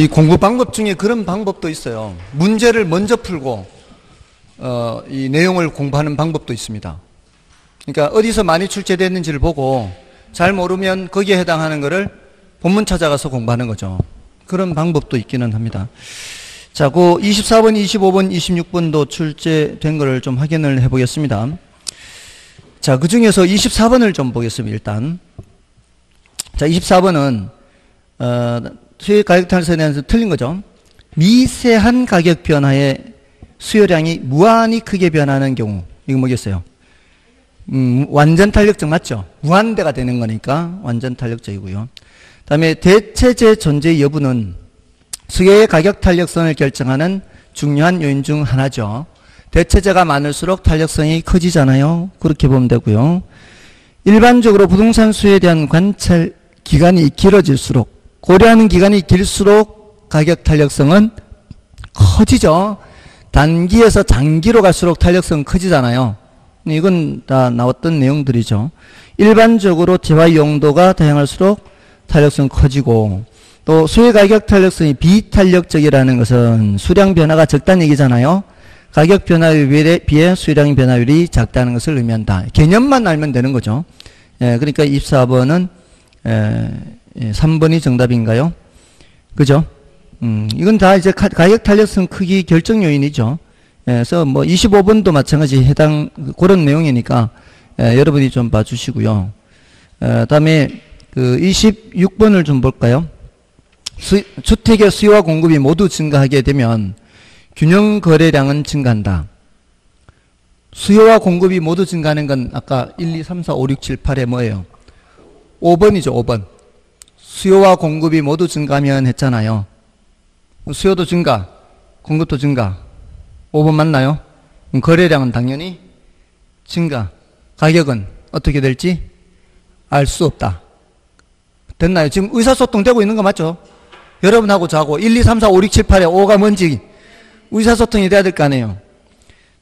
이 공부 방법 중에 그런 방법도 있어요. 문제를 먼저 풀고 이 내용을 공부하는 방법도 있습니다. 그러니까 어디서 많이 출제됐는지를 보고 잘 모르면 거기에 해당하는 거를 본문 찾아가서 공부하는 거죠. 그런 방법도 있기는 합니다. 자, 그 24번, 25번, 26번도 출제된 거를 좀 확인을 해보겠습니다. 자, 그 중에서 24번을 좀 보겠습니다. 일단 자, 24번은 수요일 가격 탄서에 대해서 틀린 거죠. 미세한 가격 변화에 수요량이 무한히 크게 변하는 경우. 이거 뭐겠어요? 완전 탄력적 맞죠? 무한대가 되는 거니까 완전 탄력적이고요. 다음에 대체재 존재 여부는 수요의 가격 탄력성을 결정하는 중요한 요인 중 하나죠. 대체재가 많을수록 탄력성이 커지잖아요. 그렇게 보면 되고요. 일반적으로 부동산 수요에 대한 관찰 기간이 길어질수록, 고려하는 기간이 길수록 가격 탄력성은 커지죠. 단기에서 장기로 갈수록 탄력성은 커지잖아요. 이건 다 나왔던 내용들이죠. 일반적으로 재화 용도가 다양할수록 탄력성은 커지고, 또 수요 가격 탄력성이 비탄력적이라는 것은 수량 변화가 적다는 얘기잖아요. 가격 변화율에 비해 수량 변화율이 작다는 것을 의미한다. 개념만 알면 되는 거죠. 예, 그러니까 24번은 3번이 정답인가요? 그죠? 이건 다 이제 가격 탄력성 크기 결정 요인이죠. 예, 그래서 뭐 25번도 마찬가지 해당 그런 내용이니까 여러분이 좀 봐주시고요. 다음에 그 26번을 좀 볼까요? 주택의 수요와 공급이 모두 증가하게 되면 균형 거래량은 증가한다. 수요와 공급이 모두 증가하는 건 아까 1, 2, 3, 4, 5, 6, 7, 8에 뭐예요? 5번이죠, 5번. 수요와 공급이 모두 증가하면 했잖아요. 수요도 증가, 공급도 증가. 5번 맞나요? 거래량은 당연히 증가. 가격은 어떻게 될지 알 수 없다. 됐나요? 지금 의사소통 되고 있는 거 맞죠? 여러분하고 저하고 1, 2, 3, 4, 5, 6, 7, 8에 5가 뭔지 의사소통이 돼야 될 거 아니에요.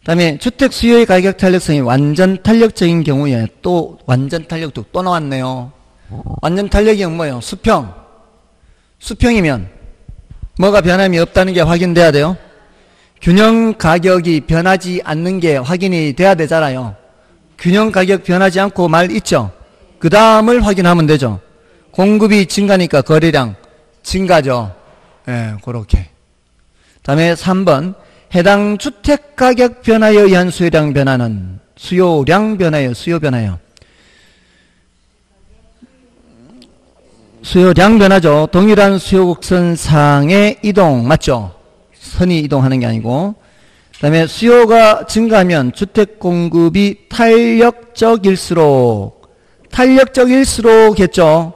다음에 주택 수요의 가격 탄력성이 완전 탄력적인 경우에 또 완전 탄력도 또 나왔네요. 완전 탄력이 뭐예요? 수평. 수평이면 뭐가 변함이 없다는 게 확인돼야 돼요. 균형 가격이 변하지 않는 게 확인이 돼야 되잖아요. 균형 가격 변하지 않고 말 있죠. 그 다음을 확인하면 되죠. 공급이 증가니까 거래량 증가죠. 예, 그렇게. 다음에 3번, 해당 주택 가격 변화에 의한 수요량 변화는 수요량 변화예요. 수요량 변화죠. 동일한 수요 곡선 상의 이동 맞죠? 선이 이동하는 게 아니고. 그다음에 수요가 증가하면 주택 공급이 탄력적일수록 했죠.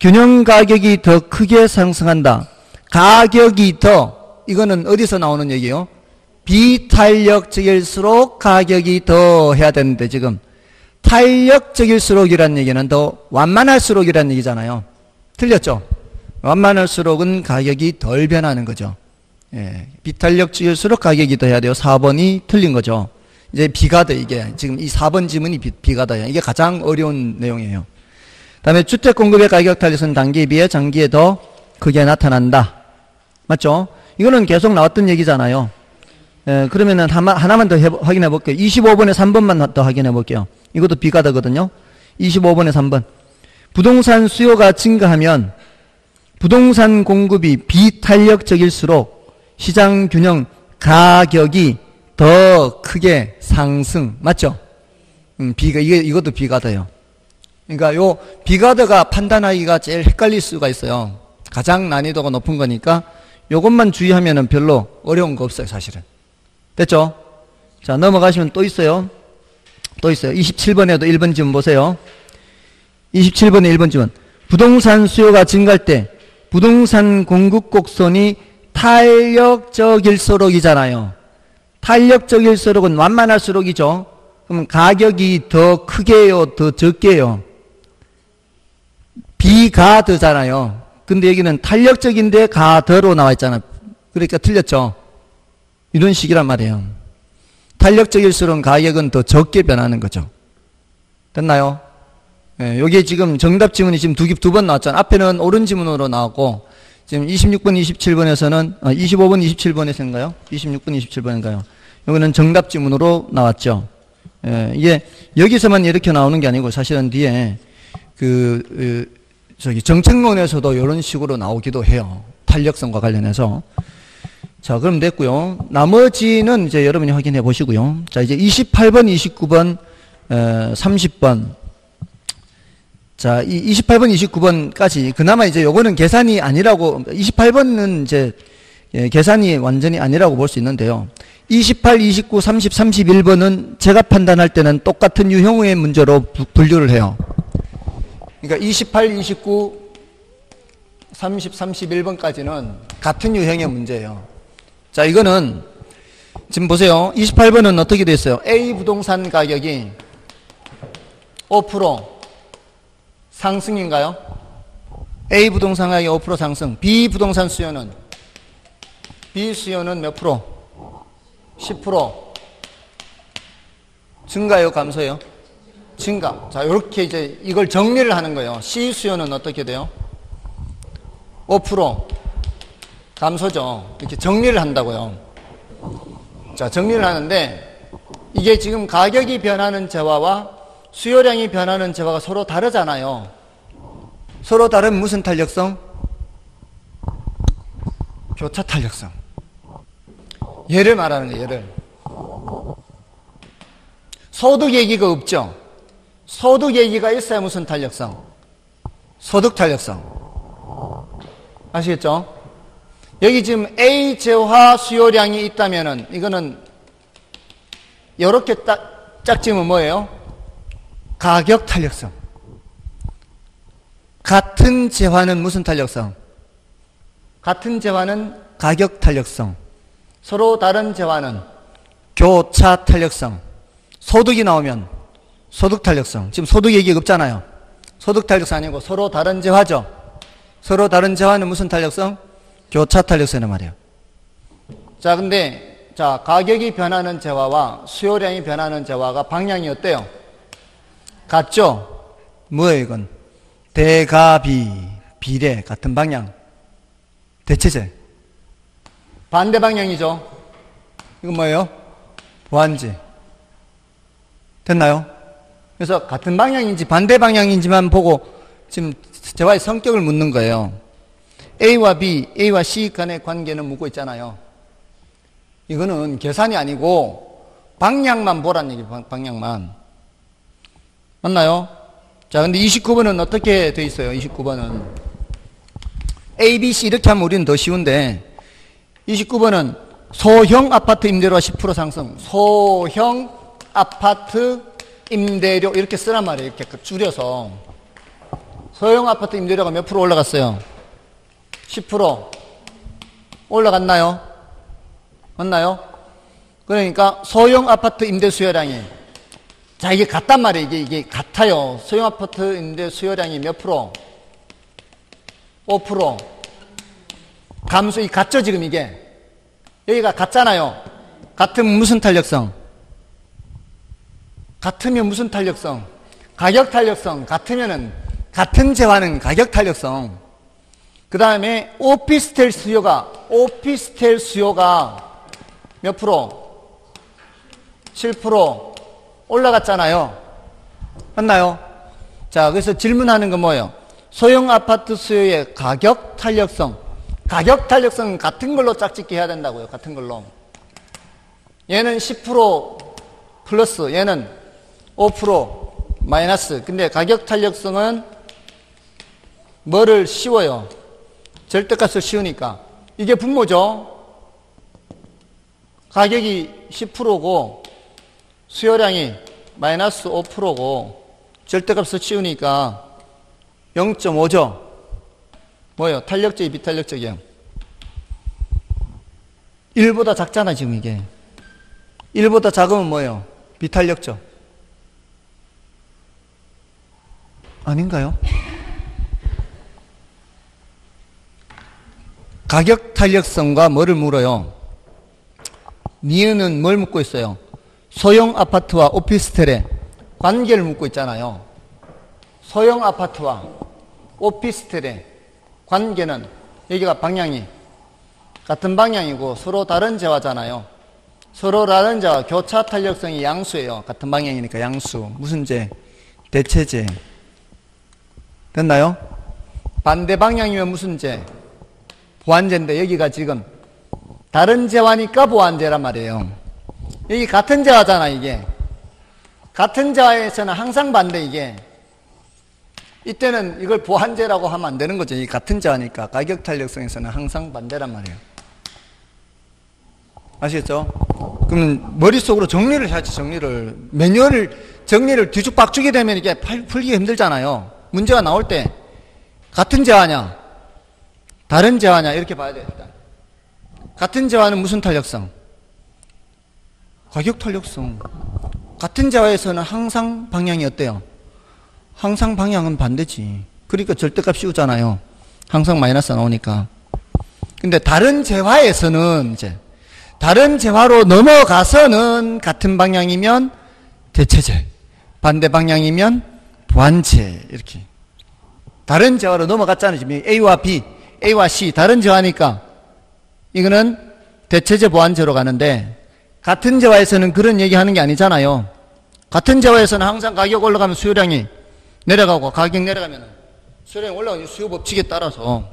균형 가격이 더 크게 상승한다. 가격이 더, 이거는 어디서 나오는 얘기예요? 비탄력적일수록 가격이 더 해야 되는데, 지금 탄력적일수록이라는 얘기는 더 완만할수록이라는 얘기잖아요. 틀렸죠? 완만할수록은 가격이 덜 변하는 거죠. 예, 비탄력적일수록 가격이 더 해야 돼요. 4번이 틀린 거죠. 이제 비가더, 이게 지금 이 4번 지문이 비가더예요. 이게 가장 어려운 내용이에요. 그 다음에 주택 공급의 가격 탄력은 단기에 비해 장기에 더 크게 나타난다. 맞죠? 이거는 계속 나왔던 얘기잖아요. 예, 그러면은 하나만 더 확인해 볼게요. 25번에 3번만 더 확인해 볼게요. 이것도 비가더거든요. 25번에 3번. 부동산 수요가 증가하면 부동산 공급이 비탄력적일수록 시장 균형 가격이 더 크게 상승. 맞죠? 이것도 비가더예요. 그러니까 요 비가더가 판단하기가 제일 헷갈릴 수가 있어요. 가장 난이도가 높은 거니까 요것만 주의하면은 별로 어려운 거 없어요, 사실은. 됐죠? 자, 넘어가시면 또 있어요. 27번에도 1번 지문 보세요. 27번에 1번 지문. 부동산 수요가 증가할 때 부동산 공급 곡선이 탄력적일수록이잖아요. 탄력적일수록은 완만할수록이죠. 그럼 가격이 더 크게요, 더 적게요? 비가더잖아요. 근데 여기는 탄력적인데 가더로 나와 있잖아. 그러니까 틀렸죠. 이런 식이란 말이에요. 탄력적일수록 가격은 더 적게 변하는 거죠. 됐나요? 예, 여기 지금 정답 지문이 지금 두 번 나왔잖아. 앞에는 옳은 지문으로 나왔고 지금 26번, 27번에서는 25번, 27번에서인가요? 26번, 27번인가요? 여기는 정답 지문으로 나왔죠. 예, 이게 여기서만 이렇게 나오는 게 아니고 사실은 뒤에 정책론에서도 이런 식으로 나오기도 해요. 탄력성과 관련해서. 자, 그럼 됐고요. 나머지는 이제 여러분이 확인해 보시고요. 자, 이제 28번, 29번, 30번. 자, 이 28번, 29번까지 그나마 이제 요거는 계산이 아니라고, 28번은 이제 계산이 완전히 아니라고 볼 수 있는데요. 28, 29, 30, 31번은 제가 판단할 때는 똑같은 유형의 문제로 분류를 해요. 그러니까 28, 29, 30, 31번까지는 같은 유형의 문제예요. 자, 이거는 지금 보세요. 28번은 어떻게 되어 있어요? A 부동산 가격이 5% 상승인가요? A 부동산 가격이 5% 상승. B 부동산 수요는? B 수요는 몇 프로? 10% 증가요, 감소요? 증가. 자, 이렇게 이제 이걸 정리를 하는 거예요. C 수요는 어떻게 돼요? 5% 감소죠. 이렇게 정리를 한다고요. 자, 정리를 하는데 이게 지금 가격이 변하는 재화와 수요량이 변하는 재화가 서로 다르잖아요. 서로 다른 무슨 탄력성? 교차 탄력성. 얘를 말하는 거예요. 얘를. 소득 얘기가 없죠. 소득 얘기가 있어야 무슨 탄력성? 소득 탄력성. 아시겠죠? 여기 지금 A 재화 수요량이 있다면은 이거는 이렇게 딱 짝지면 뭐예요? 가격 탄력성. 같은 재화는 무슨 탄력성? 같은 재화는 가격 탄력성. 서로 다른 재화는 교차 탄력성. 소득이 나오면 소득 탄력성. 지금 소득 얘기가 없잖아요. 소득 탄력성 아니고 서로 다른 재화죠. 서로 다른 재화는 무슨 탄력성? 교차 탄력성이란 말이에요. 자, 근데, 자, 가격이 변하는 재화와 수요량이 변하는 재화가 방향이 어때요? 같죠? 뭐예요, 이건? 대가비, 비례, 같은 방향. 대체제. 반대 방향이죠? 이건 뭐예요? 보완제. 됐나요? 그래서 같은 방향인지 반대 방향인지만 보고 지금 재화의 성격을 묻는 거예요. A와 B, A와 C 간의 관계는 묻고 있잖아요. 이거는 계산이 아니고 방향만 보란 얘기예요. 방향만. 맞나요? 자, 근데 29번은 어떻게 돼 있어요? 29번은 A, B, C 이렇게 하면 우리는 더 쉬운데 29번은 소형 아파트 임대료가 10% 상승. 소형 아파트 임대료 이렇게 쓰란 말이에요. 이렇게 줄여서. 소형 아파트 임대료가 몇 프로 올라갔어요? 10% 올라갔나요? 맞나요? 그러니까 소형 아파트 임대 수요량이 자 이게 같단 말이에요. 이게 같아요. 소형 아파트 임대 수요량이 몇 프로? 5% 감소. 이 같죠 지금 이게? 여기가 같잖아요. 같은 무슨 탄력성? 같으면 무슨 탄력성? 가격 탄력성. 같으면은 같은 재화는 가격 탄력성. 그 다음에 오피스텔 수요가 몇 프로? 7% 올라갔잖아요. 맞나요? 자, 그래서 질문하는 건 뭐예요? 소형 아파트 수요의 가격 탄력성. 가격 탄력성은 같은 걸로 짝짓기 해야 된다고요. 같은 걸로. 얘는 10% 플러스, 얘는 5% 마이너스. 근데 가격 탄력성은 뭐를 씌워요? 절대값을 씌우니까. 이게 분모죠. 가격이 10%고 수요량이 마이너스 5%고 절대값을 씌우니까 0.5죠. 뭐예요? 탄력적이 비탄력적이에요. 1보다 작잖아 지금 이게. 1보다 작으면 뭐예요? 비탄력적. 아닌가요? 가격 탄력성과 뭐를 물어요? 니은은 뭘 묻고 있어요? 소형 아파트와 오피스텔의 관계를 묻고 있잖아요. 소형 아파트와 오피스텔의 관계는 여기가 방향이 같은 방향이고 서로 다른 재화잖아요. 서로 다른 재화, 교차 탄력성이 양수예요. 같은 방향이니까 양수. 무슨 재? 대체재. 됐나요? 반대 방향이면 무슨 재? 보완재인데 여기가 지금 다른 재화니까 보완재란 말이에요. 여기 같은 재화잖아. 이게 같은 재화에서는 항상 반대. 이게 이때는 이걸 보완재라고 하면 안 되는 거죠. 이 같은 재화니까 가격 탄력성에서는 항상 반대란 말이에요. 아시겠죠? 그럼 머릿속으로 정리를 해야지. 정리를 매뉴얼을 정리를 뒤죽박죽이 되면 이게 풀기 힘들잖아요. 문제가 나올 때 같은 재화냐 다른 재화냐 이렇게 봐야 돼요. 일단 같은 재화는 무슨 탄력성? 가격 탄력성. 같은 재화에서는 항상 방향이 어때요? 항상 방향은 반대지. 그러니까 절대값 씌우잖아요. 항상 마이너스 나오니까. 근데 다른 재화에서는 이제 다른 재화로 넘어가서는 같은 방향이면 대체재, 반대 방향이면 보완재 이렇게. 다른 재화로 넘어갔잖아요. 지금 A와 B, A와 C 다른 재화니까 이거는 대체재 보완재로 가는데 같은 재화에서는 그런 얘기하는 게 아니잖아요. 같은 재화에서는 항상 가격 올라가면 수요량이 내려가고 가격 내려가면 수요량이 올라가는 수요 법칙에 따라서.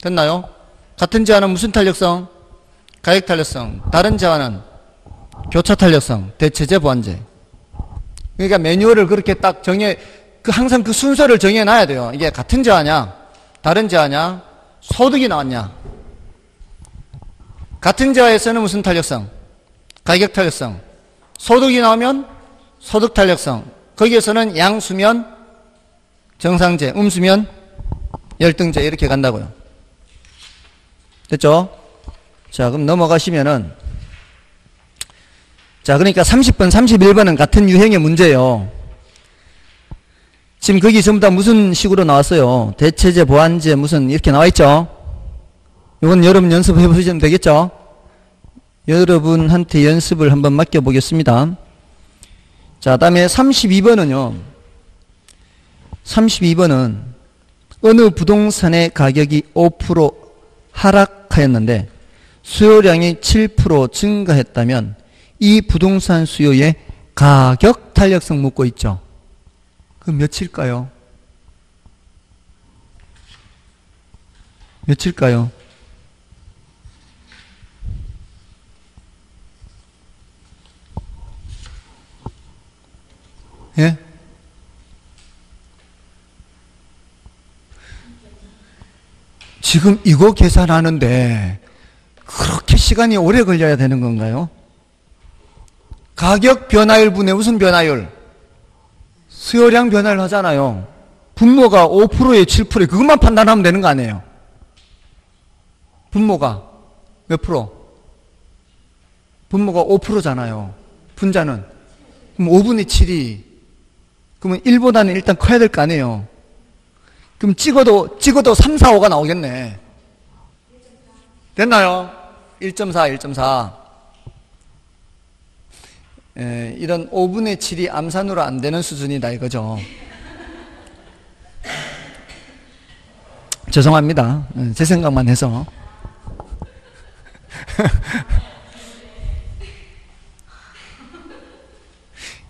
됐나요? 같은 재화는 무슨 탄력성? 가격 탄력성. 다른 재화는 교차 탄력성, 대체재 보완재. 그러니까 매뉴얼을 그렇게 딱 정해, 항상 그 순서를 정해놔야 돼요. 이게 같은 재화냐 다른 재화냐 소득이 나왔냐. 같은 재화에서는 무슨 탄력성? 가격 탄력성. 소득이 나오면 소득 탄력성. 거기에서는 양수면 정상재, 음수면 열등재 이렇게 간다고요. 됐죠? 자, 그럼 넘어가시면은 자, 그러니까 30번, 31번은 같은 유형의 문제예요. 지금 거기 전부 다 무슨 식으로 나왔어요? 대체재, 보완재 무슨 이렇게 나와있죠? 이건 여러분 연습해 보시면 되겠죠? 여러분한테 연습을 한번 맡겨보겠습니다. 자, 다음에 32번은요. 32번은 어느 부동산의 가격이 5% 하락하였는데 수요량이 7% 증가했다면 이 부동산 수요의 가격 탄력성 묻고 있죠. 그럼 몇일까요? 몇일까요? 예? 지금 이거 계산하는데 그렇게 시간이 오래 걸려야 되는 건가요? 가격 변화율 분의 무슨 변화율? 수요량 변화를 하잖아요. 분모가 5%에 7%에 그것만 판단하면 되는 거 아니에요? 분모가 몇 프로? 분모가 5%잖아요. 분자는 그럼 5분의 7이 그러면 1보다는 일단 커야 될 거 아니에요. 그럼 찍어도 3, 4, 5가 나오겠네. 됐나요? 1.4, 1.4. 예, 이런 5분의 7이 암산으로 안 되는 수준이다 이거죠. 죄송합니다. 제 생각만 해서.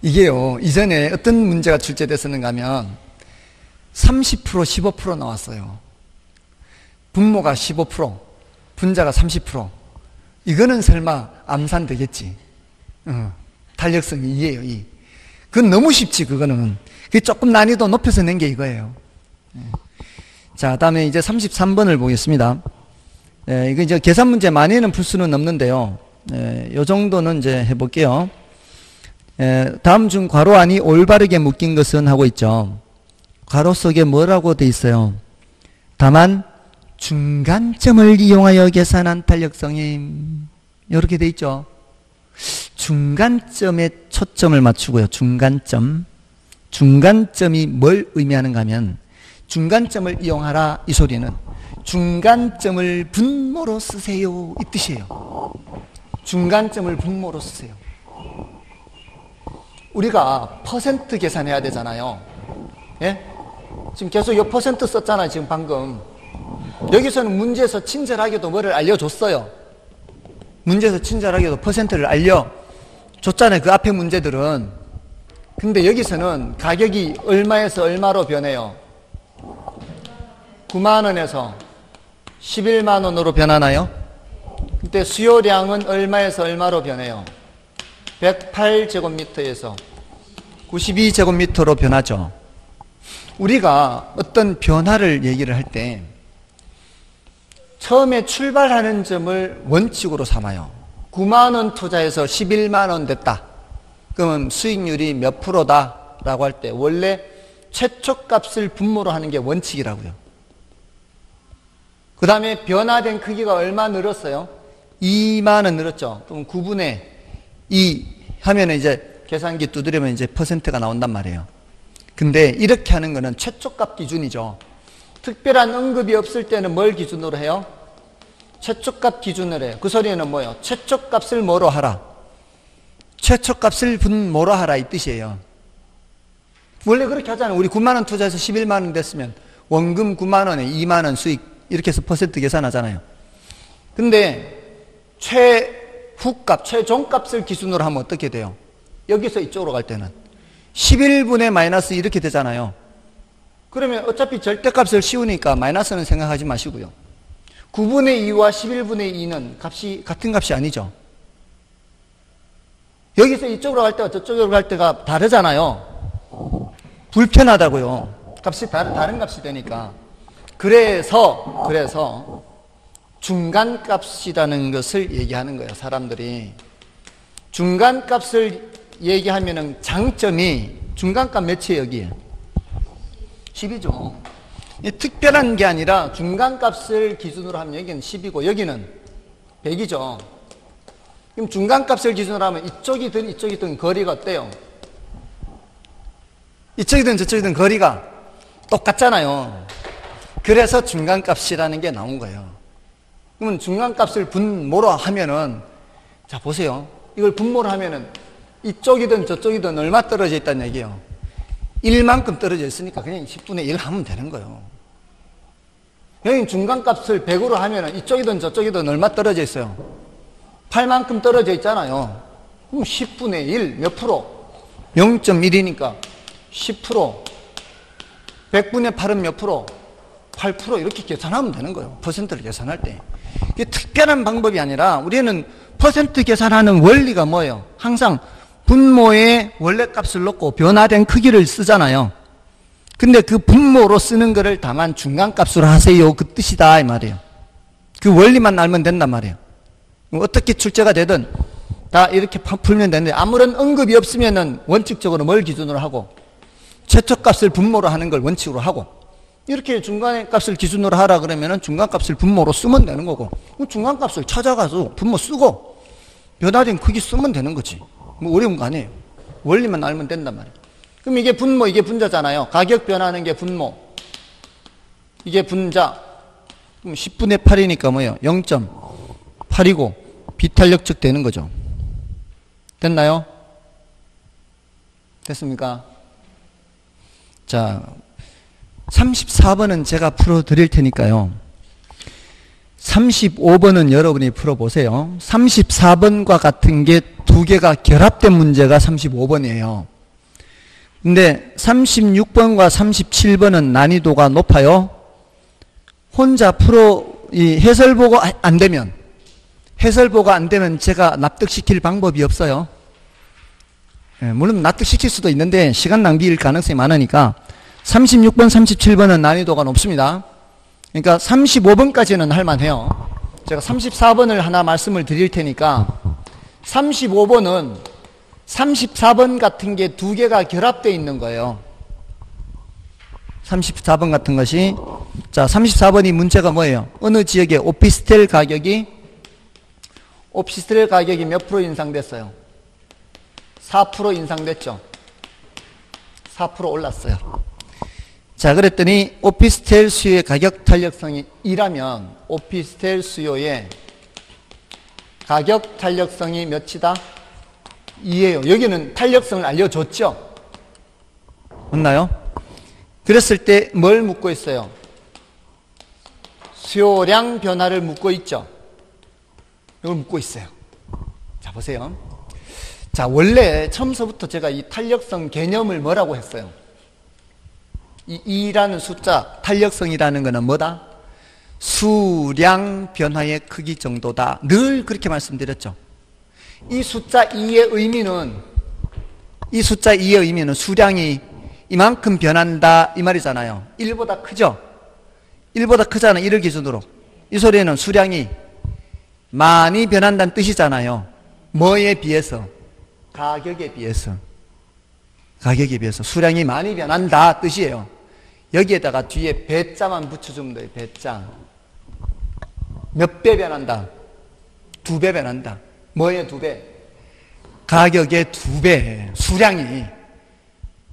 이게요, 이전에 어떤 문제가 출제됐었는가 하면 30%, 15% 나왔어요. 분모가 15%, 분자가 30%. 이거는 설마 암산 되겠지. 탄력성이 2예요, 2. 그건 너무 쉽지, 그거는. 그게 조금 난이도 높여서 낸 게 이거예요. 자, 다음에 이제 33번을 보겠습니다. 예, 이거 이제 계산 문제 많이는 풀 수는 없는데요. 예, 요 정도는 이제 해볼게요. 예, 다음 중 괄호 안이 올바르게 묶인 것은 하고 있죠. 괄호 속에 뭐라고 돼 있어요? 다만 중간점을 이용하여 계산한 탄력성이 이렇게 돼 있죠. 중간점에 초점을 맞추고요. 중간점. 중간점이 뭘 의미하는가 하면 중간점을 이용하라 이 소리는 중간점을 분모로 쓰세요 이 뜻이에요. 중간점을 분모로 쓰세요. 우리가 퍼센트 계산해야 되잖아요. 예? 지금 계속 요 퍼센트 썼잖아요. 지금 방금 여기서는 문제에서 친절하게도 뭐를 알려줬어요. 문제에서 친절하게도 퍼센트를 알려줬잖아요. 그 앞에 문제들은. 근데 여기서는 가격이 얼마에서 얼마로 변해요? 9만원에서 11만원으로 변하나요? 그때 수요량은 얼마에서 얼마로 변해요? 108제곱미터에서 92제곱미터로 변하죠. 우리가 어떤 변화를 얘기를 할 때 처음에 출발하는 점을 원칙으로 삼아요. 9만원 투자해서 11만원 됐다. 그러면 수익률이 몇 프로다? 라고 할 때 원래 최초값을 분모로 하는 게 원칙이라고요. 그 다음에 변화된 크기가 얼마 늘었어요? 2만원 늘었죠. 그럼 9분의 2 하면 이제 계산기 두드리면 이제 퍼센트가 나온단 말이에요. 근데 이렇게 하는 거는 최초값 기준이죠. 특별한 언급이 없을 때는 뭘 기준으로 해요? 최초값 기준으로 해요. 그 소리는 뭐예요? 최초값을 뭐로 하라? 최초값을 분모로 하라 이 뜻이에요. 원래 그렇게 하잖아요. 우리 9만원 투자해서 11만원 됐으면 원금 9만원에 2만원 수익 이렇게 해서 퍼센트 계산하잖아요. 근데 최후값, 최종값을 기준으로 하면 어떻게 돼요? 여기서 이쪽으로 갈 때는 11분의 마이너스 이렇게 되잖아요. 그러면 어차피 절대값을 씌우니까 마이너스는 생각하지 마시고요. 9분의 2와 11분의 2는 값이 같은 값이 아니죠. 여기서 이쪽으로 갈 때와 저쪽으로 갈 때가 다르잖아요. 불편하다고요. 값이 다른 값이 되니까. 그래서 중간값이라는 것을 얘기하는 거예요. 사람들이 중간값을 얘기하면은 장점이 중간값 몇이에요? 여기에 10이죠. 특별한 게 아니라 중간값을 기준으로 하면 여기는 10이고 여기는 100이죠. 그럼 중간값을 기준으로 하면 이쪽이든 이쪽이든 거리가 어때요? 이쪽이든 저쪽이든 거리가 똑같잖아요. 그래서 중간값이라는 게 나온 거예요. 그러면 중간값을 분모로 하면은, 자 보세요. 이걸 분모로 하면은 이쪽이든 저쪽이든 얼마 떨어져 있다는 얘기예요. 1만큼 떨어져 있으니까 그냥 10분의 1 하면 되는 거예요. 여기 중간값을 100으로 하면은 이쪽이든 저쪽이든 얼마 떨어져 있어요? 8만큼 떨어져 있잖아요. 그럼 10분의 1 몇 프로? 0.1이니까 10%. 100분의 8은 몇 프로? 8% 이렇게 계산하면 되는 거예요. 퍼센트를 계산할 때. 이게 특별한 방법이 아니라 우리는 퍼센트 계산하는 원리가 뭐예요? 항상 분모에 원래 값을 넣고 변화된 크기를 쓰잖아요. 근데 그 분모로 쓰는 거를 다만 중간값으로 하세요. 그 뜻이다 이 말이에요. 그 원리만 알면 된단 말이에요. 어떻게 출제가 되든 다 이렇게 풀면 되는데 아무런 언급이 없으면은 원칙적으로 뭘 기준으로 하고 최초값을 분모로 하는 걸 원칙으로 하고 이렇게 중간값을 기준으로 하라 그러면은 중간값을 분모로 쓰면 되는 거고 중간값을 찾아가서 분모 쓰고 변화된 크기 쓰면 되는 거지. 뭐 어려운 거 아니에요. 원리만 알면 된단 말이에요. 그럼 이게 분모 이게 분자잖아요. 가격 변하는 게 분모 이게 분자. 그럼 10분의 8이니까 뭐예요? 0.8이고 비탄력적 되는 거죠. 됐나요? 됐습니까? 자 34번은 제가 풀어드릴 테니까요. 35번은 여러분이 풀어보세요. 34번과 같은 게 두 개가 결합된 문제가 35번이에요. 근데 36번과 37번은 난이도가 높아요. 혼자 해설보고 안 되면, 제가 납득시킬 방법이 없어요. 물론 납득시킬 수도 있는데 시간 낭비일 가능성이 많으니까 36번, 37번은 난이도가 높습니다. 그러니까 35번까지는 할만해요. 제가 34번을 하나 말씀을 드릴 테니까 35번은 34번 같은 게 두 개가 결합되어 있는 거예요. 34번 같은 것이 자 34번이 문제가 뭐예요? 어느 지역에 오피스텔 가격이 몇 프로 인상됐어요? 4% 인상됐죠. 4% 올랐어요. 자 그랬더니 오피스텔 수요의 가격 탄력성이 2라면 오피스텔 수요의 가격 탄력성이 몇이다? 2예요. 여기는 탄력성을 알려줬죠? 맞나요? 그랬을 때 뭘 묻고 있어요? 수요량 변화를 묻고 있죠. 이걸 묻고 있어요. 자, 보세요. 자, 원래 처음서부터 제가 이 탄력성 개념을 뭐라고 했어요? 이 2라는 숫자, 탄력성이라는 거는 뭐다? 수량 변화의 크기 정도다. 늘 그렇게 말씀드렸죠. 이 숫자 2의 의미는, 이 숫자 2의 의미는 수량이 이만큼 변한다, 이 말이잖아요. 1보다 크죠? 1보다 크잖아요. 1을 기준으로. 이 소리에는 수량이 많이 변한다는 뜻이잖아요. 뭐에 비해서? 가격에 비해서. 가격에 비해서 수량이 많이 변한다 뜻이에요. 여기에다가 뒤에 배자만 붙여주면 돼요. 배자. 몇 배 변한다? 2배 변한다. 뭐에 2배? 가격의 2배.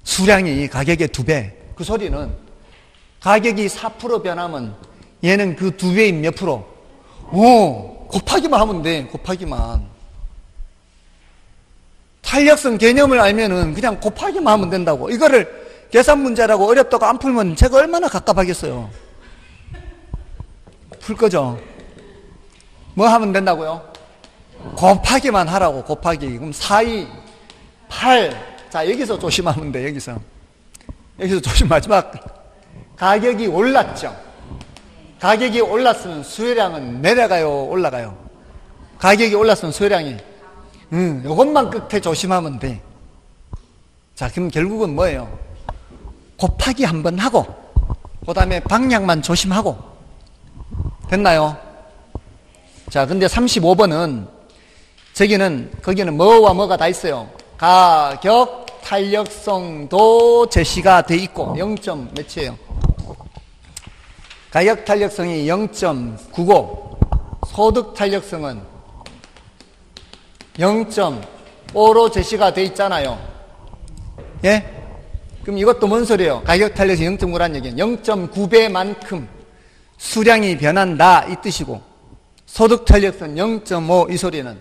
수량이 가격의 2배. 그 소리는 가격이 4% 변하면 얘는 그 2배인 몇 프로? 오, 곱하기만 하면 돼. 곱하기만. 탄력성 개념을 알면은 그냥 곱하기만 하면 된다고. 이거를 계산 문제라고 어렵다고 안 풀면 제가 얼마나 갑갑하겠어요. 풀 거죠? 뭐 하면 된다고요? 곱하기만 하라고. 곱하기. 그럼 4, 2, 8. 자, 여기서 조심하면 돼. 여기서 조심. 마지막 가격이 올랐죠. 가격이 올랐으면 수요량은 내려가요, 올라가요? 가격이 올랐으면 수요량이 요것만 끝에 조심하면 돼. 자, 그럼 결국은 뭐예요? 곱하기 한번 하고 그 다음에 방향만 조심하고. 됐나요? 자, 근데 35번은 거기는 뭐와 뭐가 다 있어요. 가격, 탄력성도 제시가 돼 있고 0. 몇이에요? 가격 탄력성이 0.95, 소득 탄력성은 0.5로 제시가 돼 있잖아요. 예? 그럼 이것도 뭔 소리예요? 가격 탄력성 0.9라는 얘기는 0.9배만큼 수량이 변한다 이 뜻이고, 소득 탄력성 0.5 이 소리는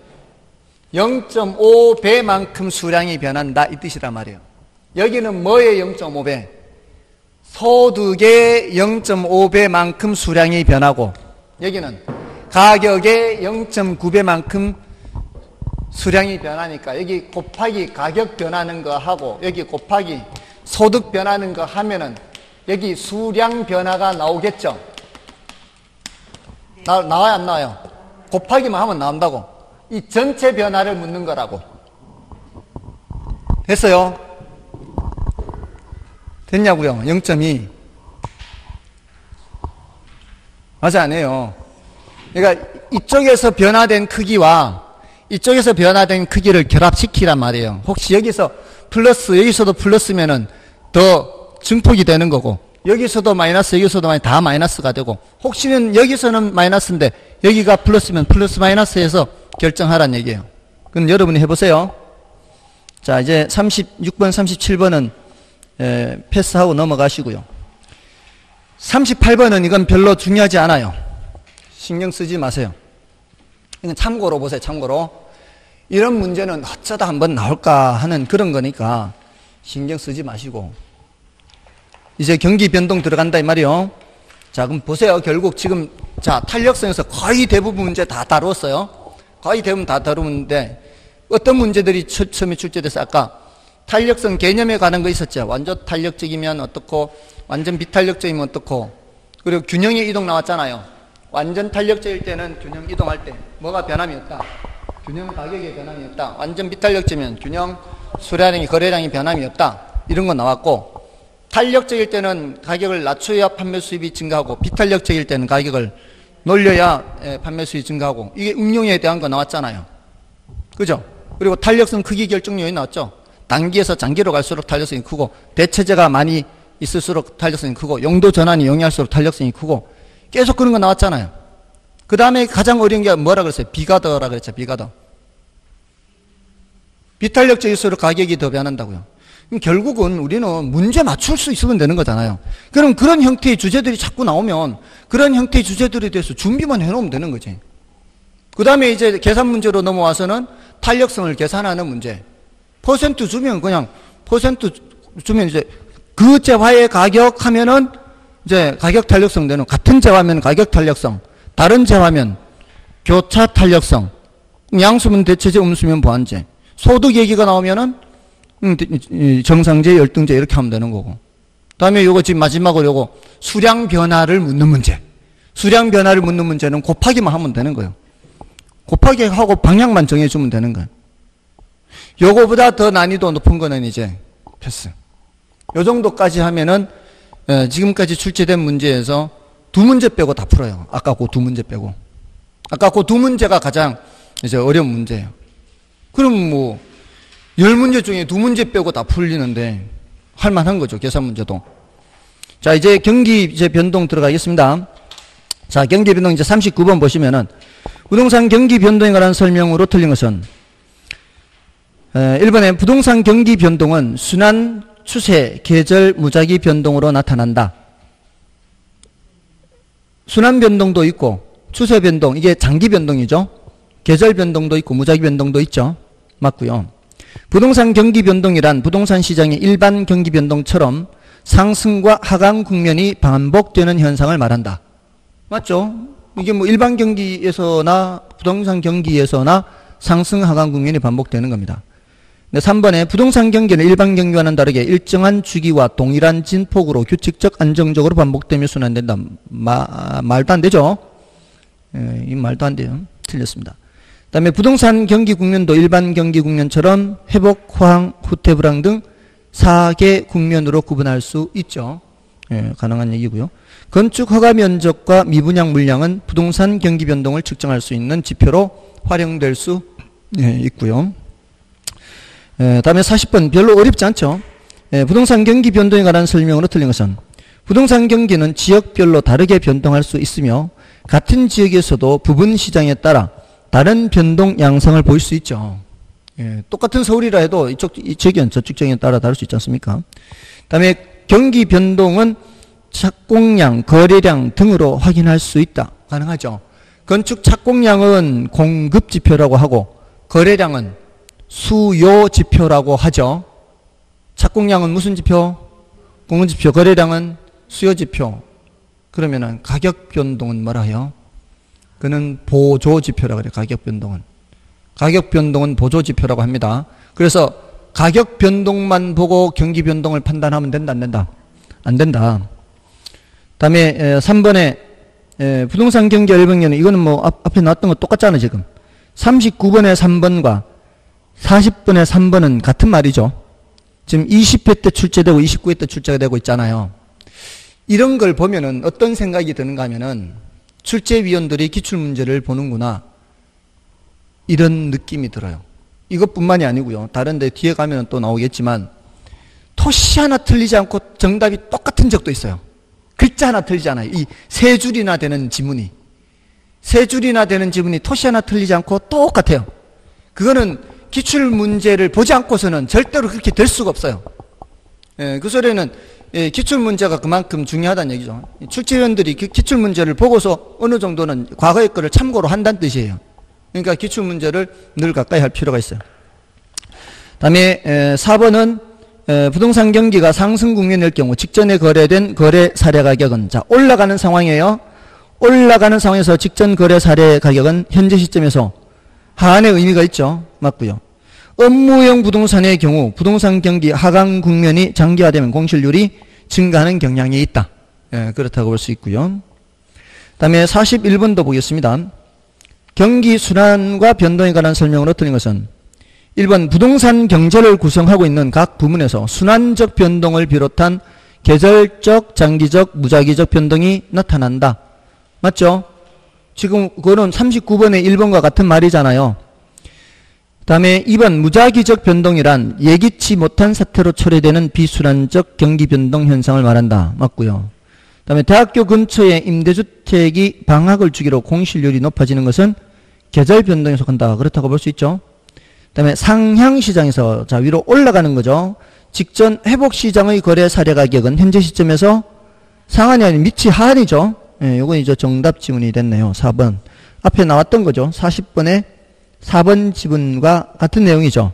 0.5배만큼 수량이 변한다 이 뜻이란 말이에요. 여기는 뭐의 0.5배? 소득의 0.5배만큼 수량이 변하고, 여기는 가격의 0.9배만큼 수량이 변하니까 여기 곱하기 가격 변하는 거 하고 여기 곱하기 소득 변하는 거 하면은 여기 수량 변화가 나오겠죠? 나와요, 안 나와요? 곱하기만 하면 나온다고. 이 전체 변화를 묻는 거라고. 됐어요? 됐냐고요? 0.2 맞아, 안 해요? 그러니까 이쪽에서 변화된 크기와 이쪽에서 변화된 크기를 결합시키란 말이에요. 혹시 여기서 플러스, 여기서도 플러스면은 더 증폭이 되는 거고, 여기서도 마이너스, 여기서도 마이너스, 다 마이너스가 되고, 혹시는 여기서는 마이너스인데 여기가 플러스면 플러스 마이너스 해서 결정하란 얘기예요. 그럼 여러분이 해보세요. 자, 이제 36번, 37번은 패스하고 넘어가시고요. 38번은 이건 별로 중요하지 않아요. 신경 쓰지 마세요. 이건 참고로 보세요. 참고로. 이런 문제는 어쩌다 한번 나올까 하는 그런 거니까 신경 쓰지 마시고. 이제 경기 변동 들어간다 이 말이요. 자, 그럼 보세요. 결국 지금 자, 탄력성에서 거의 대부분 문제 다 다뤘어요. 거의 대부분 다 다루는데 어떤 문제들이 처음에 출제돼서 아까 탄력성 개념에 관한 거 있었죠. 완전 탄력적이면 어떻고 완전 비탄력적이면 어떻고, 그리고 균형의 이동 나왔잖아요. 완전 탄력적일 때는 균형 이동할 때 뭐가 변함이 없다? 균형 가격의 변함이 없다. 완전 비탄력적이면 균형 수량이 거래량이 변함이 없다. 이런 거 나왔고, 탄력적일 때는 가격을 낮춰야 판매 수입이 증가하고 비탄력적일 때는 가격을 놀려야 판매 수익이 증가하고, 이게 응용에 대한 거 나왔잖아요. 그죠? 그리고 탄력성 크기 결정 요인이 나왔죠. 단기에서 장기로 갈수록 탄력성이 크고, 대체재가 많이 있을수록 탄력성이 크고, 용도 전환이 용이할수록 탄력성이 크고, 계속 그런 거 나왔잖아요. 그 다음에 가장 어려운 게 뭐라 그랬어요? 비가더라 그랬죠. 비가더. 비탄력적일수록 가격이 더 변한다고요. 그럼 결국은 우리는 문제 맞출 수 있으면 되는 거잖아요. 그럼 그런 형태의 주제들이 자꾸 나오면 그런 형태의 주제들에 대해서 준비만 해놓으면 되는 거지. 그 다음에 이제 계산 문제로 넘어와서는 탄력성을 계산하는 문제. 퍼센트 주면 그냥 퍼센트 주면 이제 그 재화의 가격 하면은 이제 가격 탄력성대는 같은 재화면 가격 탄력성, 다른 재화면 교차 탄력성, 양수면 대체재, 음수면 보완재, 소득 얘기가 나오면은 정상재, 열등재 이렇게 하면 되는 거고. 다음에 요거 지금 마지막으로 요거 수량 변화를 묻는 문제. 수량 변화를 묻는 문제는 곱하기만 하면 되는 거예요. 곱하기 하고 방향만 정해주면 되는 거예요. 요거보다 더 난이도 높은 거는 이제 패스. 요 정도까지 하면은 지금까지 출제된 문제에서 두 문제 빼고 다 풀어요. 아까 그 두 문제 빼고. 아까 그 두 문제가 가장 이제 어려운 문제예요. 그럼 뭐 10문제 중에 2문제 빼고 다 풀리는데 할만한 거죠. 계산 문제도. 자, 이제 경기 이제 변동 들어가겠습니다. 자, 경기 변동 이제 39번 보시면은 부동산 경기 변동에 관한 설명으로 틀린 것은 1번에 부동산 경기 변동은 순환, 추세, 계절, 무작위 변동으로 나타난다. 순환 변동도 있고 추세 변동, 이게 장기 변동이죠. 계절 변동도 있고 무작위 변동도 있죠. 맞고요. 부동산 경기 변동이란 부동산 시장의 일반 경기 변동처럼 상승과 하강 국면이 반복되는 현상을 말한다. 맞죠? 이게 뭐 일반 경기에서나 부동산 경기에서나 상승 하강 국면이 반복되는 겁니다. 3번에 부동산 경기는 일반 경기와는 다르게 일정한 주기와 동일한 진폭으로 규칙적 안정적으로 반복되며 순환된다. 말도 안 되죠? 이 말도 안 돼요. 틀렸습니다. 그 다음에 부동산 경기 국면도 일반 경기 국면처럼 회복, 호황, 후퇴, 불황 등 4개 국면으로 구분할 수 있죠. 예, 가능한 얘기고요. 건축 허가 면적과 미분양 물량은 부동산 경기 변동을 측정할 수 있는 지표로 활용될 수 있고요. 그 다음에 40번 별로 어렵지 않죠. 예, 부동산 경기 변동에 관한 설명으로 틀린 것은 부동산 경기는 지역별로 다르게 변동할 수 있으며 같은 지역에서도 부분 시장에 따라 다른 변동 양상을 보일 수 있죠. 예, 똑같은 서울이라 해도 이쪽 지역은 저쪽 지역에 따라 다를 수 있지 않습니까? 그 다음에 경기 변동은 착공량, 거래량 등으로 확인할 수 있다. 가능하죠. 건축 착공량은 공급 지표라고 하고 거래량은 수요 지표라고 하죠. 착공량은 무슨 지표? 공급 지표. 거래량은 수요 지표. 그러면은 가격 변동은 뭐라 해요? 그는 보조지표라고 그래요. 가격변동은. 가격변동은 보조지표라고 합니다. 그래서 가격변동만 보고 경기변동을 판단하면 된다 안 된다? 안 된다. 그 다음에 3번에 부동산 경기 열병률은 이거는 뭐 앞에 나왔던 거 똑같잖아 지금. 39번의 3번과 40번의 3번은 같은 말이죠. 지금 20회 때 출제되고 29회 때 출제가 되고 있잖아요. 이런 걸 보면은 어떤 생각이 드는가 하면은 출제위원들이 기출문제를 보는구나 이런 느낌이 들어요. 이것뿐만이 아니고요. 다른 데 뒤에 가면 또 나오겠지만 토시 하나 틀리지 않고 정답이 똑같은 적도 있어요. 글자 하나 틀리지 않아요. 이 세 줄이나 되는 지문이. 세 줄이나 되는 지문이 토시 하나 틀리지 않고 똑같아요. 그거는 기출문제를 보지 않고서는 절대로 그렇게 될 수가 없어요. 예, 그 소리는 예, 기출문제가 그만큼 중요하다는 얘기죠. 출제위원들이 기출문제를 보고서 어느 정도는 과거의 거를 참고로 한다는 뜻이에요. 그러니까 기출문제를 늘 가까이 할 필요가 있어요. 그 다음에 4번은 부동산 경기가 상승 국면일 경우 직전에 거래된 거래 사례 가격은 자 올라가는 상황이에요. 올라가는 상황에서 직전 거래 사례 가격은 현재 시점에서 하한의 의미가 있죠. 맞고요. 업무용 부동산의 경우 부동산 경기 하강 국면이 장기화되면 공실률이 증가하는 경향이 있다. 예, 그렇다고 볼 수 있고요. 그 다음에 41번도 보겠습니다. 경기 순환과 변동에 관한 설명으로 틀린 것은 1번 부동산 경제를 구성하고 있는 각 부문에서 순환적 변동을 비롯한 계절적, 장기적, 무작위적 변동이 나타난다. 맞죠? 지금 그거는 39번의 1번과 같은 말이잖아요. 그 다음에 2번 무작위적 변동이란 예기치 못한 사태로 초래되는 비순환적 경기 변동 현상을 말한다. 맞고요. 그 다음에 대학교 근처에 임대주택이 방학을 주기로 공실률이 높아지는 것은 계절 변동에 속한다. 그렇다고 볼 수 있죠. 그 다음에 상향시장에서 자 위로 올라가는 거죠. 직전 회복시장의 거래 사례 가격은 현재 시점에서 상한이 아닌 밑이 하한이죠. 예, 요건 이제 정답 지문이 됐네요. 4번. 앞에 나왔던 거죠. 40번에 4번 지문과 같은 내용이죠.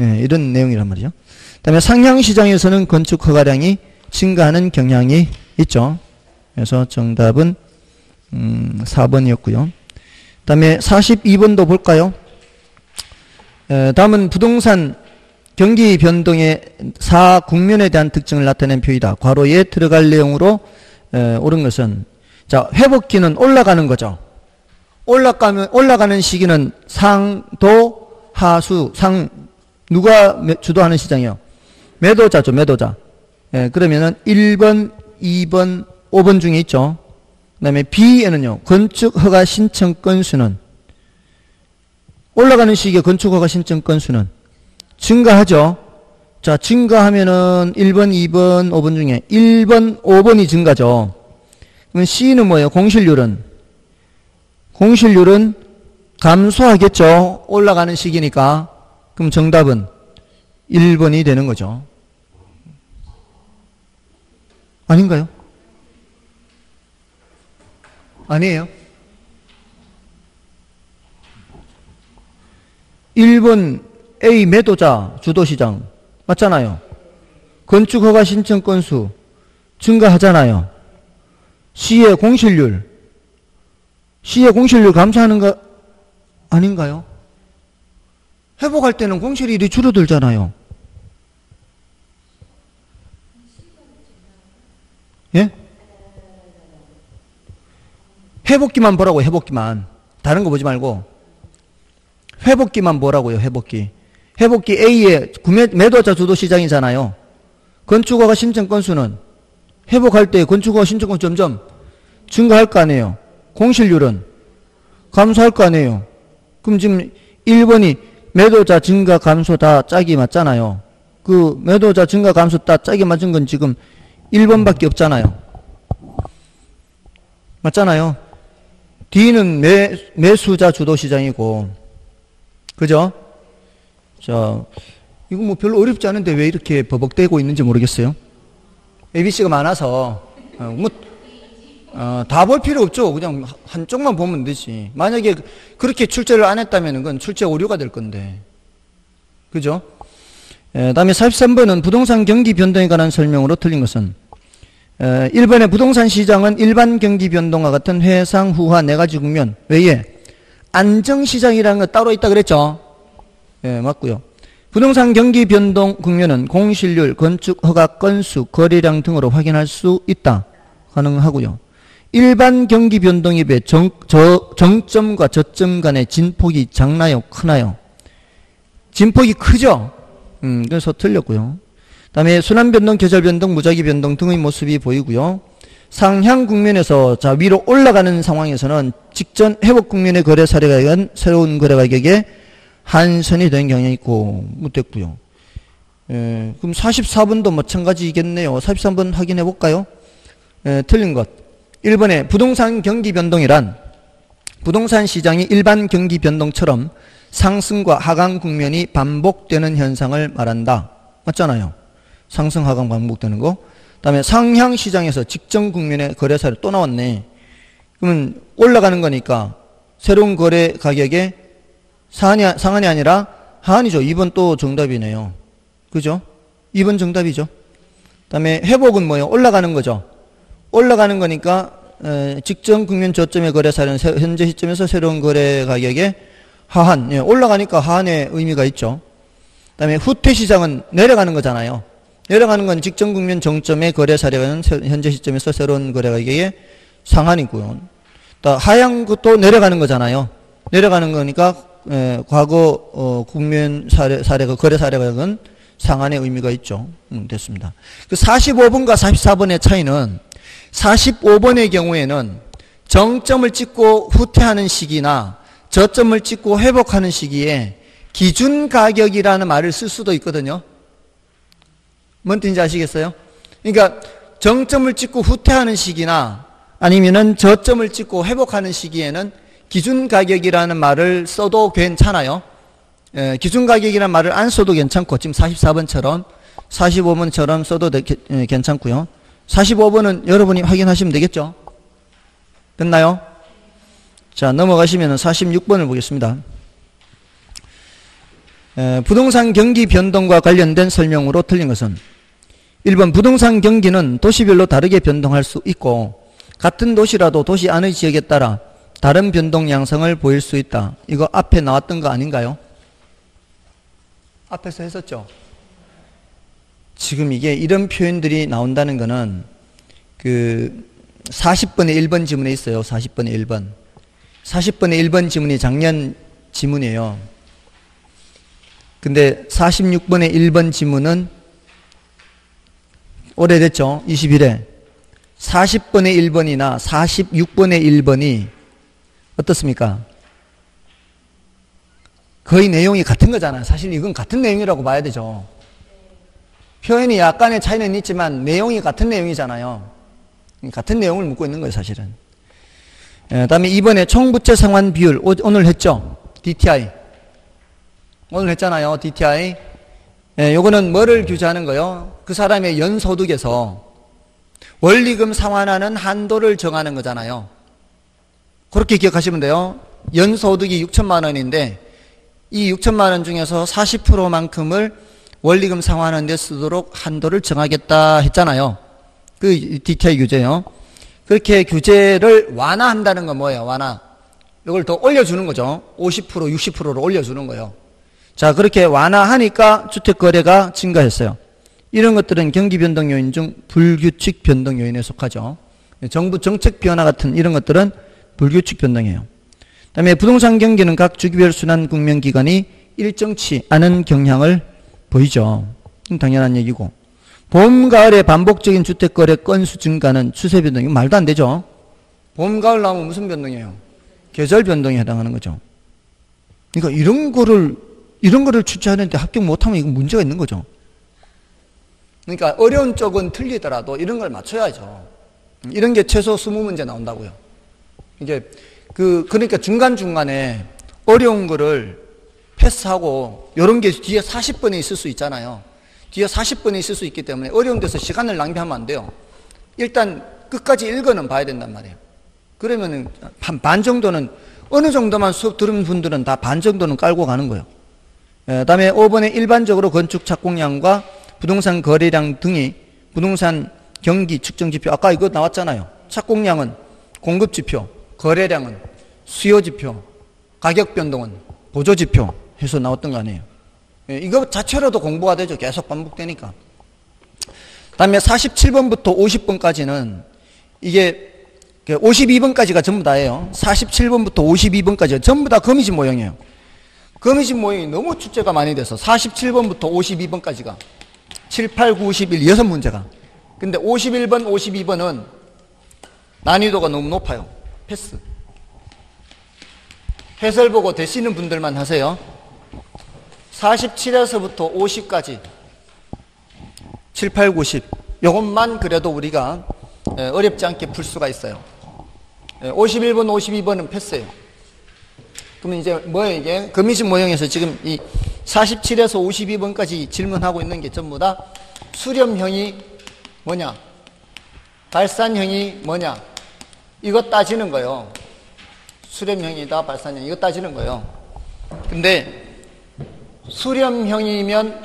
예, 이런 내용이란 말이죠. 그 다음에 상향시장에서는 건축 허가량이 증가하는 경향이 있죠. 그래서 정답은 4번이었고요. 그 다음에 42번도 볼까요? 다음은 부동산 경기 변동의 4국면에 대한 특징을 나타낸 표이다. 괄호에 들어갈 내용으로 옳은 것은, 자, 회복기는 올라가는 거죠. 올라가는 시기는 상도 하수. 상 누가 주도하는 시장이요? 매도자죠, 매도자. 예, 그러면은 1번, 2번, 5번 중에 있죠. 그다음에 B에는요. 건축 허가 신청 건수는 올라가는 시기에 건축 허가 신청 건수는 증가하죠. 자, 증가하면은 1번, 2번, 5번 중에 1번, 5번이 증가죠. 그럼 C는 뭐예요? 공실률은 감소하겠죠. 올라가는 시기니까. 그럼 정답은 1번이 되는 거죠. 아닌가요? 아니에요. 1번 A 매도자 주도시장 맞잖아요. 건축허가 신청 건수 증가하잖아요. C의 공실률 감소하는 거 아닌가요? 회복할 때는 공실률이 줄어들잖아요. 예? 회복기만 보라고요, 회복기만. 다른 거 보지 말고. 회복기만 보라고요, 회복기. 회복기 A의 매도자 주도시장이잖아요. 건축허가 신청 건수는 회복할 때 건축허가 신청 건수 점점 증가할 거 아니에요. 공실률은 감소할 거 아니에요. 그럼 지금 1번이 매도자 증가 감소 다 짝이 맞잖아요. 그 매도자 증가 감소 다 짝이 맞은 건 지금 1번밖에 없잖아요. 맞잖아요. D는 매수자 주도시장이고, 그죠? 자, 이거 뭐 별로 어렵지 않은데 왜 이렇게 버벅대고 있는지 모르겠어요. ABC가 많아서 다 볼 필요 없죠. 그냥 한쪽만 보면 되지. 만약에 그렇게 출제를 안 했다면 그건 출제 오류가 될 건데, 그죠? 그 다음에 43번은 부동산 경기 변동에 관한 설명으로 틀린 것은, 1번의 부동산 시장은 일반 경기 변동과 같은 회상, 후하 네 가지 국면 외에 안정시장이라는 거 따로 있다 그랬죠? 예, 맞고요. 부동산 경기 변동 국면은 공실률, 건축 허가 건수, 거래량 등으로 확인할 수 있다. 가능하고요. 일반 경기 변동에 비해 정점과 저점 간의 진폭이 작나요, 크나요? 진폭이 크죠? 그래서 틀렸고요. 그 다음에 순환 변동, 계절 변동, 무작위 변동 등의 모습이 보이고요. 상향 국면에서, 자, 위로 올라가는 상황에서는 직전 회복 국면의 거래 사례가 의한 새로운 거래 가격에 한선이 된 경향이 있고, 못됐고요. 예, 그럼 44번도 마찬가지겠네요. 43번 확인해 볼까요? 예, 틀린 것. 1번에 부동산 경기 변동이란 부동산 시장이 일반 경기 변동처럼 상승과 하강 국면이 반복되는 현상을 말한다. 맞잖아요. 상승, 하강 반복되는 거. 그 다음에 상향 시장에서 직전 국면의 거래 사례 또 나왔네. 그러면 올라가는 거니까 새로운 거래 가격에 상한이 아니라 하한이죠. 2번 또 정답이네요. 그죠? 2번 정답이죠. 그 다음에 회복은 뭐예요? 올라가는 거죠. 올라가는 거니까 직전 국면 저점의 거래 사례는 현재 시점에서 새로운 거래 가격에 하한. 예, 올라가니까 하한의 의미가 있죠. 그 다음에 후퇴 시장은 내려가는 거잖아요. 내려가는 건 직전 국면 정점의 거래 사례는 현재 시점에서 새로운 거래 가격에 상한이고요. 또 하향 것도 내려가는 거잖아요. 내려가는 거니까 과거 국면 사례가 거래 사례 가격은 상한의 의미가 있죠. 됐습니다. 그 45번과 44번의 차이는 45번의 경우에는 정점을 찍고 후퇴하는 시기나 저점을 찍고 회복하는 시기에 기준 가격이라는 말을 쓸 수도 있거든요. 뭔 뜻인지 아시겠어요? 그러니까 정점을 찍고 후퇴하는 시기나 아니면은 저점을 찍고 회복하는 시기에는 기준 가격이라는 말을 써도 괜찮아요. 예, 기준 가격이라는 말을 안 써도 괜찮고, 지금 44번처럼 45번처럼 써도 괜찮고요. 45번은 여러분이 확인하시면 되겠죠? 됐나요? 자, 넘어가시면 46번을 보겠습니다. 부동산 경기 변동과 관련된 설명으로 틀린 것은, 1번 부동산 경기는 도시별로 다르게 변동할 수 있고 같은 도시라도 도시 안의 지역에 따라 다른 변동 양상을 보일 수 있다. 이거 앞에 나왔던 거 아닌가요? 앞에서 했었죠? 지금 이게 이런 표현들이 나온다는 거는 그 40번의 1번 지문에 있어요. 40번의 1번. 40번의 1번 지문이 작년 지문이에요. 근데 46번의 1번 지문은 오래됐죠? 21회. 40번의 1번이나 46번의 1번이 어떻습니까? 거의 내용이 같은 거잖아요. 사실 이건 같은 내용이라고 봐야 되죠. 표현이 약간의 차이는 있지만 내용이 같은 내용이잖아요. 같은 내용을 묻고 있는 거예요, 사실은. 그 다음에 이번에 총부채 상환 비율, 오늘 했죠? DTI. 오늘 했잖아요, DTI. 요거는 뭐를 규제하는 거요? 그 사람의 연소득에서 원리금 상환하는 한도를 정하는 거잖아요. 그렇게 기억하시면 돼요. 연소득이 6천만 원인데 이 6천만 원 중에서 40%만큼을 원리금 상환하는 데 쓰도록 한도를 정하겠다 했잖아요. 그 DTI 규제요. 그렇게 규제를 완화한다는 건 뭐예요? 완화. 이걸 더 올려주는 거죠. 50%, 60%로 올려주는 거예요. 자, 그렇게 완화하니까 주택거래가 증가했어요. 이런 것들은 경기변동 요인 중 불규칙 변동 요인에 속하죠. 정부 정책 변화 같은 이런 것들은 불규칙 변동이에요. 그 다음에 부동산 경기는 각 주기별 순환 국면 기간이 일정치 않은 경향을 보이죠. 당연한 얘기고. 봄, 가을에 반복적인 주택거래 건수 증가는 추세 변동이 말도 안 되죠. 봄, 가을 나오면 무슨 변동이에요? 계절 변동에 해당하는 거죠. 그러니까 이런 거를 추천하는데 합격 못하면 이거 문제가 있는 거죠. 그러니까 어려운 쪽은 틀리더라도 이런 걸 맞춰야죠. 이런 게 최소 20문제 나온다고요. 이게 그러니까 중간중간에 어려운 거를 패스하고 이런 게 뒤에 40번이 있을 수 있잖아요. 뒤에 40번이 있을 수 있기 때문에 어려운 데서 시간을 낭비하면 안 돼요. 일단 끝까지 읽어는 봐야 된단 말이에요. 그러면 반 정도는 어느 정도만 수업 들은 분들은 다 반 정도는 깔고 가는 거예요. 그 다음에 5번에 일반적으로 건축 착공량과 부동산 거래량 등이 부동산 경기 측정지표, 아까 이거 나왔잖아요. 착공량은 공급지표, 거래량은 수요지표, 가격변동은 보조지표 해서 나왔던 거 아니에요. 이거 자체로도 공부가 되죠. 계속 반복되니까. 그 다음에 47번부터 50번까지는 이게 52번까지가 전부 다예요. 47번부터 52번까지가 전부 다 거미집 모형이에요. 거미집 모형이 너무 출제가 많이 돼서 47번부터 52번까지가 7, 8, 9, 11, 6문제가. 근데 51번, 52번은 난이도가 너무 높아요. 패스. 해설 보고 되시는 분들만 하세요. 47에서부터 50까지 7, 8, 9, 10 이것만 그래도 우리가 어렵지 않게 풀 수가 있어요. 51번, 52번은 패스예요. 그러면 이제 뭐예요 이게? 거미집 모형에서 지금 이 47에서 52번까지 질문하고 있는 게 전부 다 수렴형이 뭐냐? 발산형이 뭐냐? 이거 따지는 거예요. 수렴형이다, 발산형. 이거 따지는 거예요. 근데 수렴형이면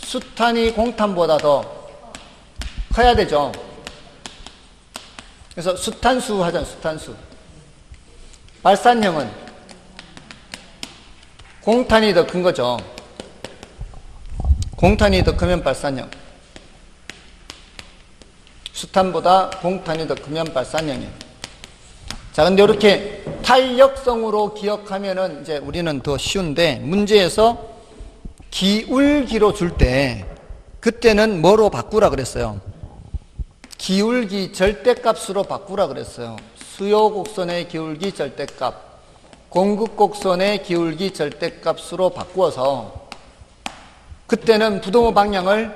수탄이 공탄보다 더 커야 되죠. 그래서 수탄수 하잖아, 수탄수. 발산형은 공탄이 더 큰 거죠. 공탄이 더 크면 발산형. 수탄보다 공탄이 더 크면 발산형이에요. 자, 근데 이렇게 탄력성으로 기억하면은 이제 우리는 더 쉬운데, 문제에서 기울기로 줄 때, 그때는 뭐로 바꾸라 그랬어요? 기울기 절대값으로 바꾸라 그랬어요. 수요 곡선의 기울기 절대값, 공급 곡선의 기울기 절대값으로 바꾸어서, 그때는 부동호 방향을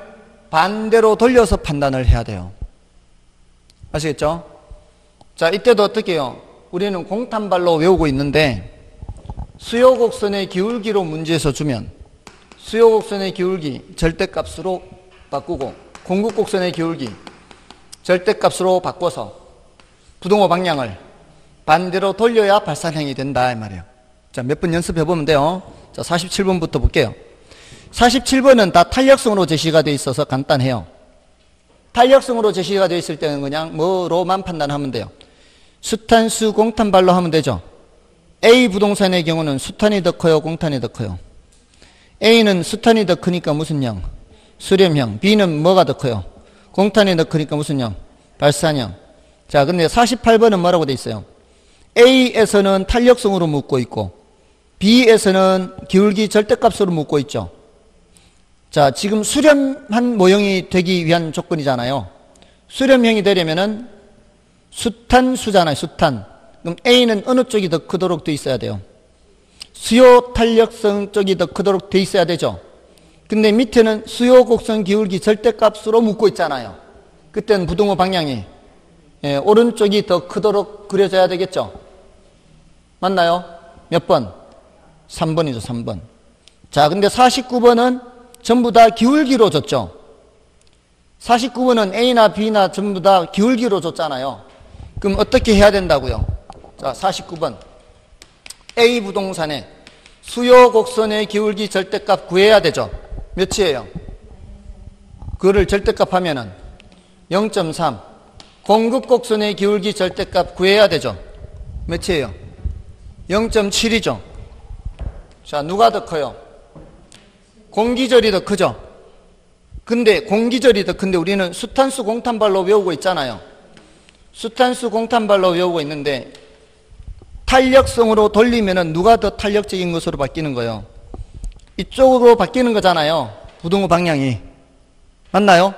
반대로 돌려서 판단을 해야 돼요. 아시겠죠? 자, 이때도 어떻게 해요? 우리는 공탄발로 외우고 있는데 수요곡선의 기울기로 문제에서 주면 수요곡선의 기울기 절대값으로 바꾸고 공급곡선의 기울기 절대값으로 바꿔서 부동호 방향을 반대로 돌려야 발산형이 된다 이 말이에요. 자, 몇 번 연습해 보면 돼요. 자, 47번부터 볼게요. 47번은 다 탄력성으로 제시가 돼 있어서 간단해요. 탄력성으로 제시가 되어 있을 때는 그냥 뭐로만 판단하면 돼요. 수탄수 공탄발로 하면 되죠. A 부동산의 경우는 수탄이 더 커요, 공탄이 더 커요? A는 수탄이 더 크니까 무슨 형? 수렴형. B는 뭐가 더 커요? 공탄이 더 크니까 무슨 형? 발산형. 자, 근데 48번은 뭐라고 돼 있어요? A에서는 탄력성으로 묻고 있고 B에서는 기울기 절대값으로 묻고 있죠. 자, 지금 수렴한 모형이 되기 위한 조건이잖아요. 수렴형이 되려면은 수탄수잖아요, 수탄. 그럼 A는 어느 쪽이 더 크도록 돼 있어야 돼요? 수요 탄력성 쪽이 더 크도록 돼 있어야 되죠. 근데 밑에는 수요 곡선 기울기 절대값으로 묻고 있잖아요. 그때는 부등호 방향이 오른쪽이 더 크도록 그려져야 되겠죠. 맞나요? 몇 번? 3번이죠, 3번. 자, 근데 49번은 전부 다 기울기로 줬죠. 49번은 A나 B나 전부 다 기울기로 줬잖아요. 그럼 어떻게 해야 된다고요? 자, 49번. A 부동산의 수요 곡선의 기울기 절대값 구해야 되죠. 몇이에요? 그거를 절대값 하면은 0.3. 공급 곡선의 기울기 절대값 구해야 되죠. 몇이에요? 0.7이죠. 자, 누가 더 커요? 공기절이 더 크죠? 근데 공기절이 더 큰데 우리는 수탄수 공탄발로 외우고 있잖아요. 수탄수 공탄발로 외우고 있는데 탄력성으로 돌리면은 누가 더 탄력적인 것으로 바뀌는 거예요? 이쪽으로 바뀌는 거잖아요. 부등호 방향이. 맞나요?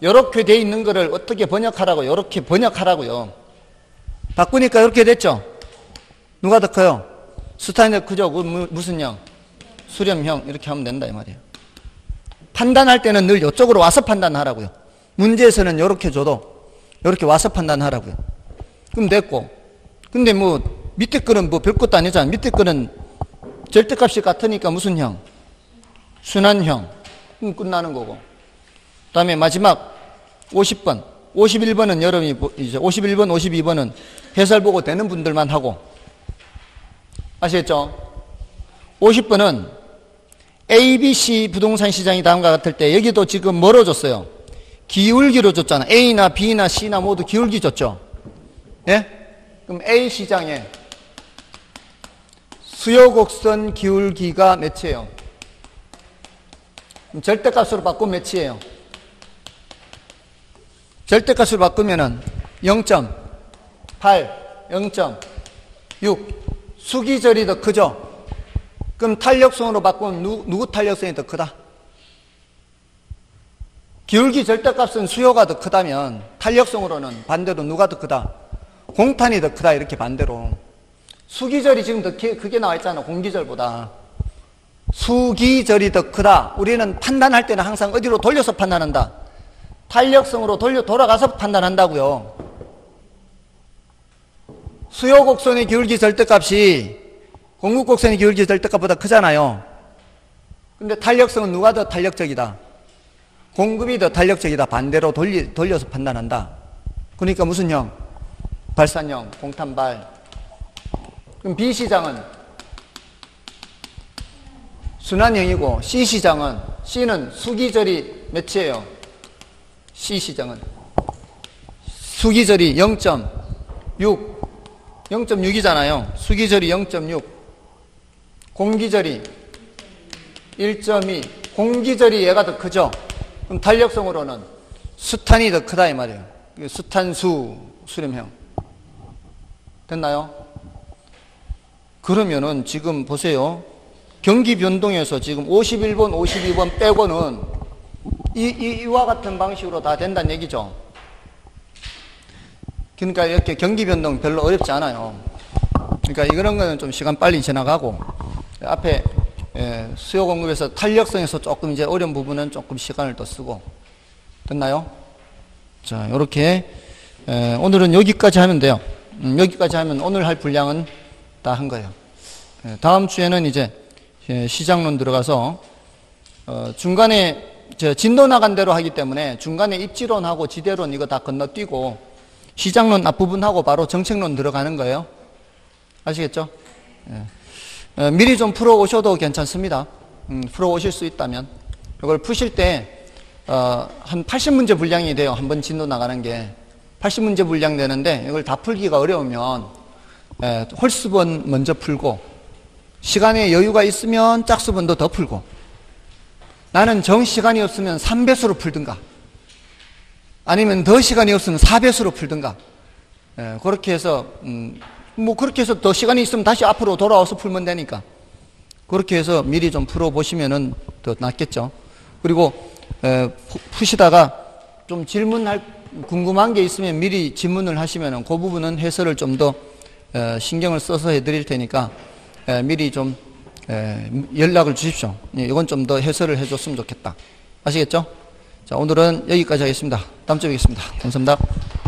이렇게 돼 있는 거를 어떻게 번역하라고? 이렇게 번역하라고요. 바꾸니까 이렇게 됐죠? 누가 더 커요? 수탄이 더 크죠? 무슨 형? 수렴형. 이렇게 하면 된다 이 말이에요. 판단할 때는 늘 이쪽으로 와서 판단하라고요. 문제에서는 이렇게 줘도 이렇게 와서 판단하라고요. 그럼 됐고. 근데 뭐 밑에 거는 뭐 별것도 아니잖아. 밑에 거는 절대값이 같으니까 무슨 형? 순환형. 그럼 끝나는 거고. 그 다음에 마지막 50번. 51번은 여러분이 이제 51번, 52번은 해설 보고 되는 분들만 하고. 아시겠죠? 50번은 ABC 부동산 시장이 다음과 같을 때 여기도 지금 뭐로 줬어요? 기울기로 줬잖아. A나 B나 C나 모두 기울기 줬죠. 예? 그럼 A 시장의 수요 곡선 기울기가 몇이에요? 그럼 절대값으로 바꾸면 몇이에요? 절대값으로 바꾸면은 0.8, 0.6. 수기절이 더 크죠? 그럼 탄력성으로 바꾸면 누구 탄력성이 더 크다? 기울기 절대값은 수요가 더 크다면 탄력성으로는 반대로 누가 더 크다? 공탄이 더 크다. 이렇게 반대로. 수기절이 지금 더 크게 나와 있잖아. 공기절보다. 수기절이 더 크다. 우리는 판단할 때는 항상 어디로 돌려서 판단한다? 탄력성으로 돌아가서 판단한다고요. 수요 곡선의 기울기 절대값이 공급 곡선의 기울기 절대값보다 크잖아요. 근데 탄력성은 누가 더 탄력적이다? 공급이 더 탄력적이다. 반대로 돌려서 판단한다. 그러니까 무슨 형? 발산형, 공탄발. 그럼 B 시장은 순환형이고 C 시장은, C는 수기절이 몇이에요? C 시장은 수기절이 0.6. 0.6이잖아요. 수기절이 0.6. 공기절이 1.2. 공기절이 얘가 더 크죠? 그럼 탄력성으로는 수탄이 더 크다 이 말이에요. 수탄수 수렴형. 됐나요? 그러면은 지금 보세요. 경기 변동에서 지금 51번, 52번 빼고는 이와 같은 방식으로 다 된다는 얘기죠. 그러니까 이렇게 경기 변동 별로 어렵지 않아요. 그러니까 이런 거는 좀 시간 빨리 지나가고 앞에 수요 공급에서 탄력성에서 조금 이제 어려운 부분은 조금 시간을 더 쓰고. 됐나요? 자, 이렇게 오늘은 여기까지 하면 돼요. 여기까지 하면 오늘 할 분량은 다 한 거예요. 다음 주에는 이제 시장론 들어가서 중간에 진도 나간 대로 하기 때문에 중간에 입지론하고 지대론 이거 다 건너뛰고 시장론 앞부분하고 바로 정책론 들어가는 거예요. 아시겠죠? 예. 미리 좀 풀어 오셔도 괜찮습니다. 풀어 오실 수 있다면. 이걸 푸실 때 한 80문제 분량이 돼요. 한 번 진도 나가는 게 80문제 분량 되는데 이걸 다 풀기가 어려우면 홀수번 먼저 풀고, 시간에 여유가 있으면 짝수번도 더 풀고, 나는 정 시간이 없으면 3배수로 풀든가 아니면 더 시간이 없으면 4배수로 풀든가, 그렇게 해서 뭐 그렇게 해서 더 시간이 있으면 다시 앞으로 돌아와서 풀면 되니까 그렇게 해서 미리 좀 풀어보시면은 더 낫겠죠. 그리고 푸시다가 좀 질문할 궁금한 게 있으면 미리 질문을 하시면은 그 부분은 해설을 좀 더 신경을 써서 해드릴 테니까 미리 좀 연락을 주십시오. 이건 좀 더 해설을 해줬으면 좋겠다. 아시겠죠? 자, 오늘은 여기까지 하겠습니다. 다음 주에 뵙겠습니다. 감사합니다.